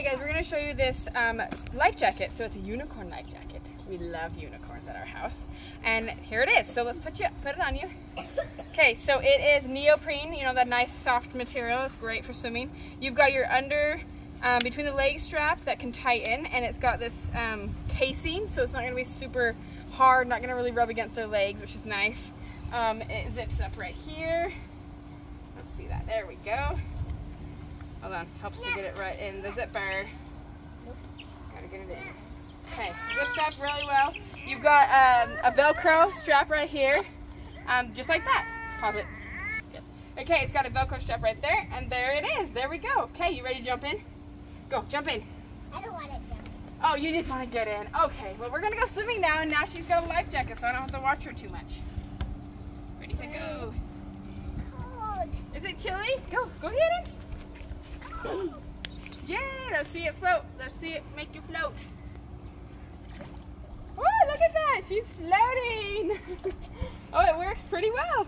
Hey guys, we're going to show you this life jacket. So it's a unicorn life jacket. We love unicorns at our house. And here it is. So let's put it on you. Okay, so it is neoprene, you know, that nice soft material. It's great for swimming. You've got your under, between the leg strap that can tighten, and it's got this casing, so it's not going to be super hard, not going to really rub against their legs, which is nice. It zips up right here. Let's see that. There we go. Hold on, helps to get it right in the zip bar. Gotta get it in. Okay, zips up really well. You've got a Velcro strap right here, just like that. Pop it. Yep. Okay, it's got a Velcro strap right there, and there it is. There we go. Okay, you ready to jump in? Go, jump in. I don't want to jump in. Oh, you just want to get in. Okay, well, we're gonna go swimming now, and now she's got a life jacket, so I don't have to watch her too much. Ready, set, go. Cold. Is it chilly? Go, go get it. Yeah, let's see it float. Let's see it make you float. Oh, look at that. She's floating. Oh, it works pretty well.